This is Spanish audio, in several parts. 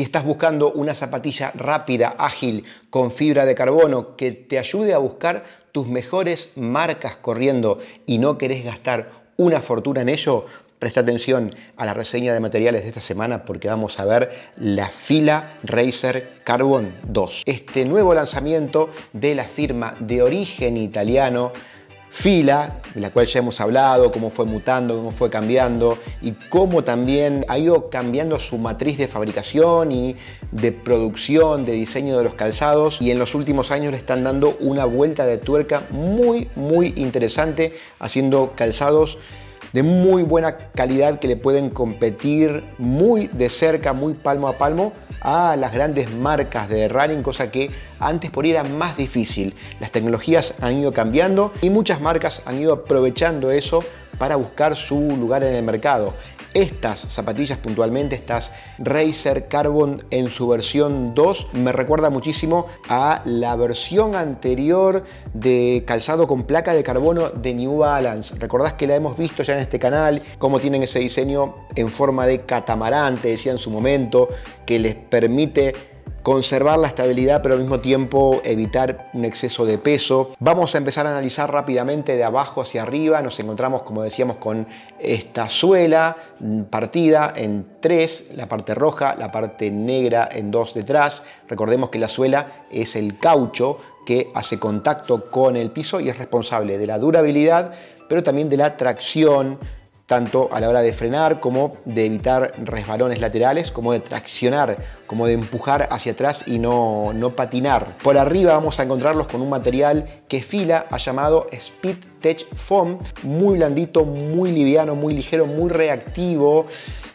Si estás buscando una zapatilla rápida, ágil, con fibra de carbono, que te ayude a buscar tus mejores marcas corriendo y no querés gastar una fortuna en ello, presta atención a la reseña de materiales de esta semana porque vamos a ver la fila Racer Carbon 2. Este nuevo lanzamiento de la firma de origen italiano Fila, de la cual ya hemos hablado, cómo fue mutando, cómo fue cambiando y cómo también ha ido cambiando su matriz de fabricación y de producción, de diseño de los calzados, y en los últimos años le están dando una vuelta de tuerca muy interesante, haciendo calzados de muy buena calidad que le pueden competir muy de cerca, muy palmo a palmo, a las grandes marcas de running, cosa que antes por ahí era más difícil. Las tecnologías han ido cambiando y muchas marcas han ido aprovechando eso para buscar su lugar en el mercado. Estas zapatillas puntualmente, estas Racer Carbon en su versión 2, me recuerda muchísimo a la versión anterior de calzado con placa de carbono de New Balance. Recordás que la hemos visto ya en este canal, cómo tienen ese diseño en forma de catamarán, te decía en su momento, que les permite conservar la estabilidad pero al mismo tiempo evitar un exceso de peso. Vamos a empezar a analizar rápidamente de abajo hacia arriba. Nos encontramos, como decíamos, con esta suela partida en tres, la parte roja, la parte negra en dos detrás. Recordemos que la suela es el caucho que hace contacto con el piso y es responsable de la durabilidad pero también de la tracción, tanto a la hora de frenar como de evitar resbalones laterales, como de traccionar, como de empujar hacia atrás y no patinar. Por arriba vamos a encontrarlos con un material que Fila ha llamado Speedtech Foam, muy blandito, muy liviano, muy ligero, muy reactivo,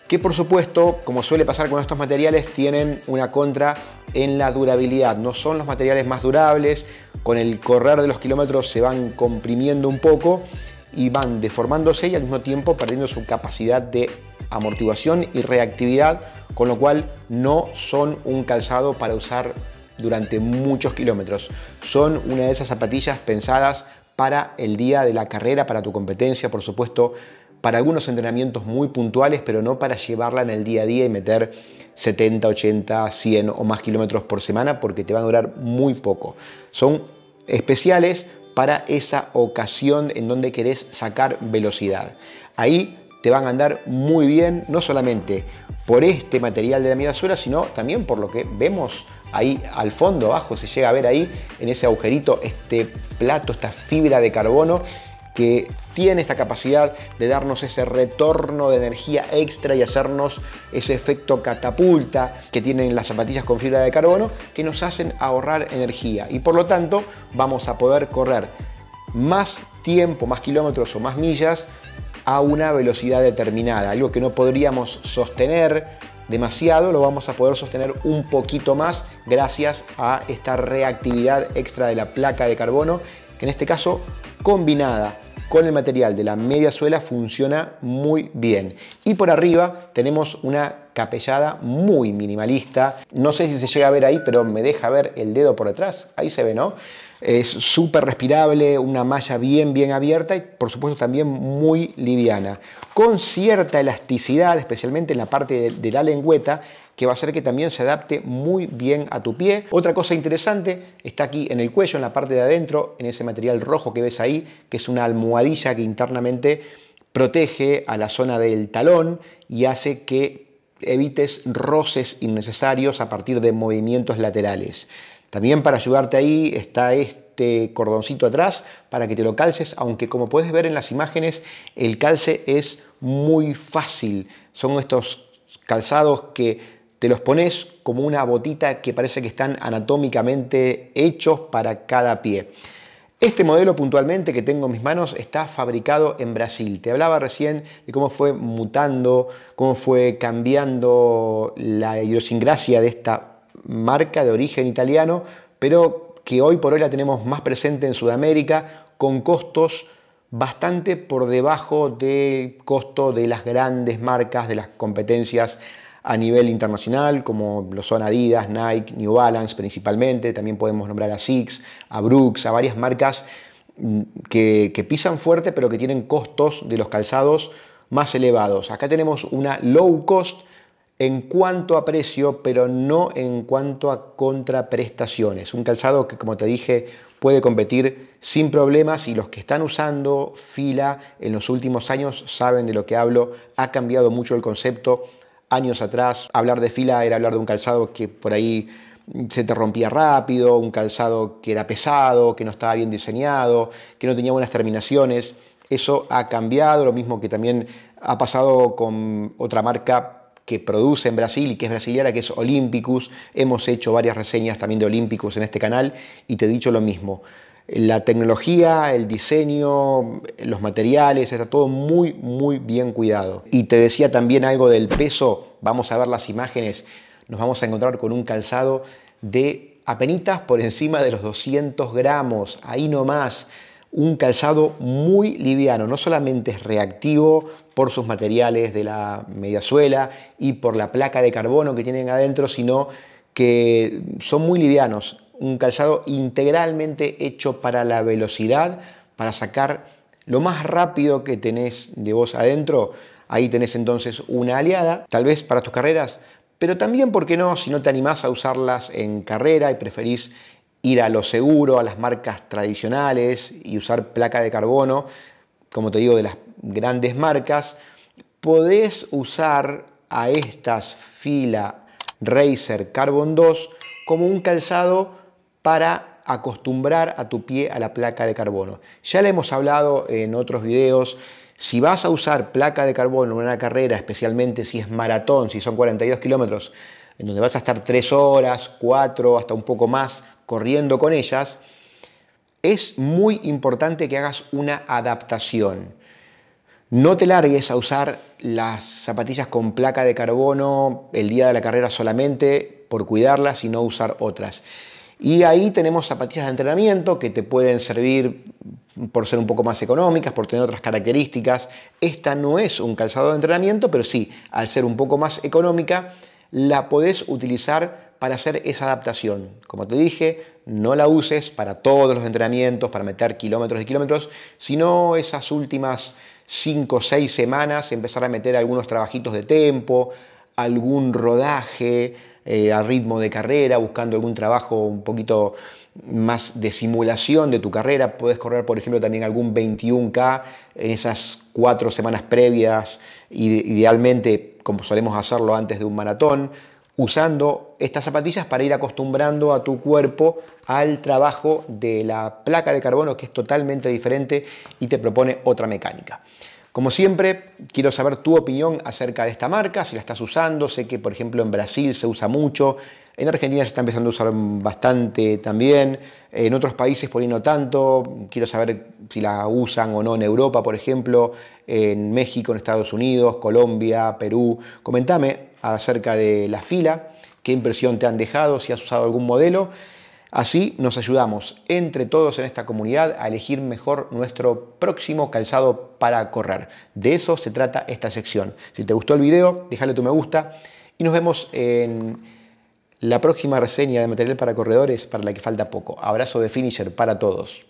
que por supuesto, como suele pasar con estos materiales, tienen una contra en la durabilidad. No son los materiales más durables, con el correr de los kilómetros se van comprimiendo un poco y van deformándose y al mismo tiempo perdiendo su capacidad de amortiguación y reactividad, con lo cual no son un calzado para usar durante muchos kilómetros. Son una de esas zapatillas pensadas para el día de la carrera, para tu competencia, por supuesto, para algunos entrenamientos muy puntuales, pero no para llevarla en el día a día y meter 70, 80, 100 o más kilómetros por semana, porque te van a durar muy poco. Son especiales para esa ocasión en donde querés sacar velocidad. Ahí te van a andar muy bien, no solamente por este material de la media suela, sino también por lo que vemos ahí al fondo, abajo, se llega a ver ahí en ese agujerito, este plato, esta fibra de carbono que tiene esta capacidad de darnos ese retorno de energía extra y hacernos ese efecto catapulta que tienen las zapatillas con fibra de carbono, que nos hacen ahorrar energía y por lo tanto vamos a poder correr más tiempo, más kilómetros o más millas a una velocidad determinada. Algo que no podríamos sostener demasiado, lo vamos a poder sostener un poquito más gracias a esta reactividad extra de la placa de carbono, que en este caso combinada con el material de la media suela funciona muy bien. Y por arriba tenemos una capellada muy minimalista. No sé si se llega a ver ahí, pero me deja ver el dedo por detrás. Ahí se ve, ¿no? Es súper respirable, una malla bien abierta y por supuesto también muy liviana. Con cierta elasticidad, especialmente en la parte de la lengüeta, que va a hacer que también se adapte muy bien a tu pie. Otra cosa interesante está aquí en el cuello, en la parte de adentro, en ese material rojo que ves ahí, que es una almohadilla que internamente protege a la zona del talón y hace que evites roces innecesarios a partir de movimientos laterales. También para ayudarte ahí está este cordoncito atrás para que te lo calces, aunque como puedes ver en las imágenes, el calce es muy fácil. Son estos calzados que te los pones como una botita que parece que están anatómicamente hechos para cada pie. Este modelo puntualmente que tengo en mis manos está fabricado en Brasil. Te hablaba recién de cómo fue mutando, cómo fue cambiando la idiosincrasia de esta marca de origen italiano, pero que hoy por hoy la tenemos más presente en Sudamérica, con costos bastante por debajo del costo de las grandes marcas, de las competencias a nivel internacional, como lo son Adidas, Nike, New Balance principalmente. También podemos nombrar a Asics, a Brooks, a varias marcas que pisan fuerte pero que tienen costos de los calzados más elevados. Acá tenemos una low cost en cuanto a precio, pero no en cuanto a contraprestaciones. Un calzado que, como te dije, puede competir sin problemas, y los que están usando fila en los últimos años saben de lo que hablo. Ha cambiado mucho el concepto. Años atrás, hablar de fila era hablar de un calzado que por ahí se te rompía rápido, un calzado que era pesado, que no estaba bien diseñado, que no tenía buenas terminaciones. Eso ha cambiado, lo mismo que también ha pasado con otra marca que produce en Brasil y que es brasileña, que es Olympikus. Hemos hecho varias reseñas también de Olympikus en este canal y te he dicho lo mismo. La tecnología, el diseño, los materiales, está todo muy, muy bien cuidado. Y te decía también algo del peso. Vamos a ver las imágenes. Nos vamos a encontrar con un calzado de apenitas por encima de los 200 gramos. Ahí nomás. Un calzado muy liviano, no solamente es reactivo por sus materiales de la mediasuela y por la placa de carbono que tienen adentro, sino que son muy livianos. Un calzado integralmente hecho para la velocidad, para sacar lo más rápido que tenés de vos adentro. Ahí tenés entonces una aliada, tal vez para tus carreras, pero también, ¿por qué no?, si no te animás a usarlas en carrera y preferís ir a lo seguro, a las marcas tradicionales y usar placa de carbono, como te digo, de las grandes marcas, podés usar a estas fila Racer Carbon 2 como un calzado para acostumbrar a tu pie a la placa de carbono. Ya le hemos hablado en otros videos. Si vas a usar placa de carbono en una carrera, especialmente si es maratón, si son 42 kilómetros, en donde vas a estar 3 horas, 4, hasta un poco más, corriendo con ellas, es muy importante que hagas una adaptación. No te largues a usar las zapatillas con placa de carbono el día de la carrera solamente por cuidarlas y no usar otras. Y ahí tenemos zapatillas de entrenamiento que te pueden servir por ser un poco más económicas, por tener otras características. Esta no es un calzado de entrenamiento, pero sí, al ser un poco más económica, la podés utilizar para hacer esa adaptación. Como te dije, no la uses para todos los entrenamientos, para meter kilómetros y kilómetros, sino esas últimas 5 o 6 semanas empezar a meter algunos trabajitos de tempo, algún rodaje a ritmo de carrera, buscando algún trabajo un poquito más de simulación de tu carrera. Puedes correr, por ejemplo, también algún 21K en esas 4 semanas previas, idealmente, como solemos hacerlo antes de un maratón, usando estas zapatillas para ir acostumbrando a tu cuerpo al trabajo de la placa de carbono, que es totalmente diferente y te propone otra mecánica. Como siempre, quiero saber tu opinión acerca de esta marca, si la estás usando. Sé que, por ejemplo, en Brasil se usa mucho, en Argentina se está empezando a usar bastante también, en otros países por ahí no tanto. Quiero saber si la usan o no en Europa, por ejemplo, en México, en Estados Unidos, Colombia, Perú. Comentame acerca de la fila, qué impresión te han dejado, si has usado algún modelo. Así nos ayudamos entre todos en esta comunidad a elegir mejor nuestro próximo calzado para correr. De eso se trata esta sección. Si te gustó el video, déjale tu me gusta y nos vemos en la próxima reseña de material para corredores, para la que falta poco. Abrazo de finisher para todos.